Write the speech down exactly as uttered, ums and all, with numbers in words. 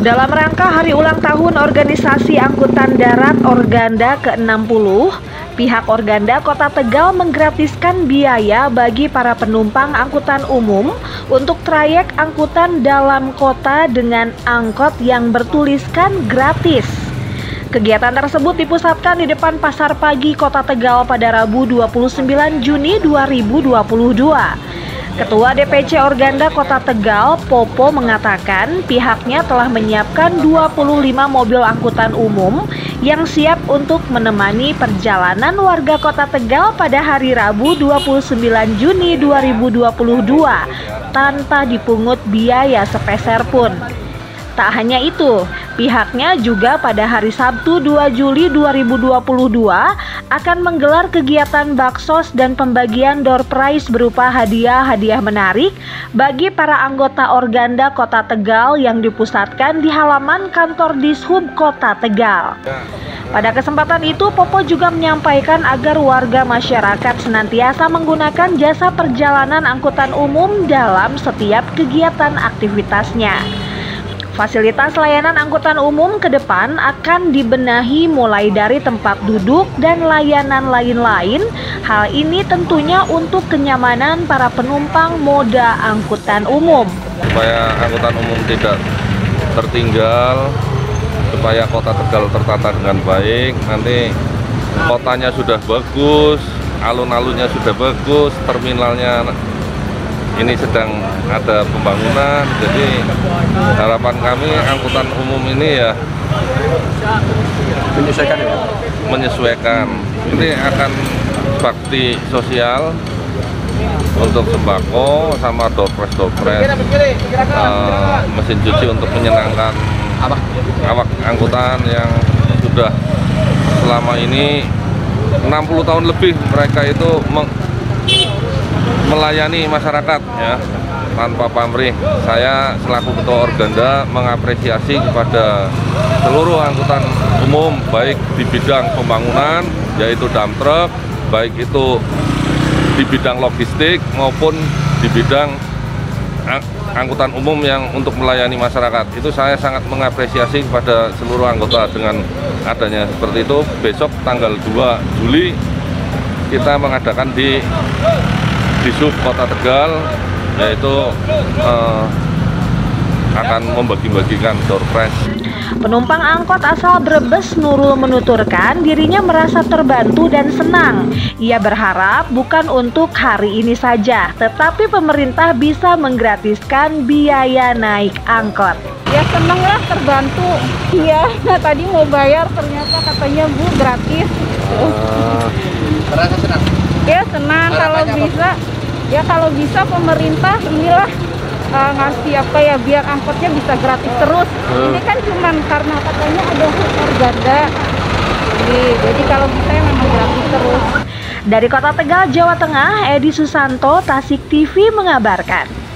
Dalam rangka hari ulang tahun organisasi angkutan darat Organda ke enam puluh, pihak Organda Kota Tegal menggratiskan biaya bagi para penumpang angkutan umum untuk trayek angkutan dalam kota dengan angkot yang bertuliskan gratis. Kegiatan tersebut dipusatkan di depan Pasar Pagi Kota Tegal pada Rabu dua puluh sembilan Juni dua ribu dua puluh dua. Ketua D P C Organda Kota Tegal, Popo, mengatakan pihaknya telah menyiapkan dua puluh lima mobil angkutan umum yang siap untuk menemani perjalanan warga Kota Tegal pada hari Rabu dua puluh sembilan Juni dua ribu dua puluh dua tanpa dipungut biaya sepeser pun. Tak hanya itu, pihaknya juga pada hari Sabtu dua Juli dua ribu dua puluh dua akan menggelar kegiatan baksos dan pembagian door prize berupa hadiah-hadiah menarik bagi para anggota Organda Kota Tegal yang dipusatkan di halaman kantor Dishub Kota Tegal. Pada kesempatan itu, Popo juga menyampaikan agar warga masyarakat senantiasa menggunakan jasa perjalanan angkutan umum dalam setiap kegiatan aktivitasnya. Fasilitas layanan angkutan umum ke depan akan dibenahi mulai dari tempat duduk dan layanan lain-lain. Hal ini tentunya untuk kenyamanan para penumpang moda angkutan umum. Supaya angkutan umum tidak tertinggal, supaya kota Tegal tertata dengan baik, nanti kotanya sudah bagus, alun-alunnya sudah bagus, terminalnya ini sedang ada pembangunan, jadi harapan kami angkutan umum ini ya menyesuaikan ya? Menyesuaikan. Ini akan bakti sosial untuk sembako sama doorpress-doorpress, uh, mesin cuci untuk menyenangkan awak angkutan yang sudah selama ini enam puluh tahun lebih mereka itu meng melayani masyarakat ya tanpa pamrih. Saya selaku ketua Organda mengapresiasi kepada seluruh angkutan umum baik di bidang pembangunan yaitu dump truck, baik itu di bidang logistik maupun di bidang ang angkutan umum yang untuk melayani masyarakat. Itu saya sangat mengapresiasi kepada seluruh anggota dengan adanya seperti itu. Besok tanggal dua Juli kita mengadakan di Dishub Kota Tegal, yaitu eh, akan membagi-bagikan door prize. Penumpang angkot asal Brebes, Nurul, menuturkan dirinya merasa terbantu dan senang. Ia berharap bukan untuk hari ini saja, tetapi pemerintah bisa menggratiskan biaya naik angkot. Ya senang lah, terbantu. Iya, nah, tadi mau bayar ternyata katanya Bu gratis. Uh, merasa senang? Ya senang. Kalau bisa ya kalau bisa pemerintah inilah uh, ngasih apa ya biar angkotnya bisa gratis terus. Hmm. Ini kan cuman karena katanya ada Organda, jadi, jadi kalau bisa memang gratis terus. Dari Kota Tegal, Jawa Tengah, Edi Susanto, Tasik T V mengabarkan.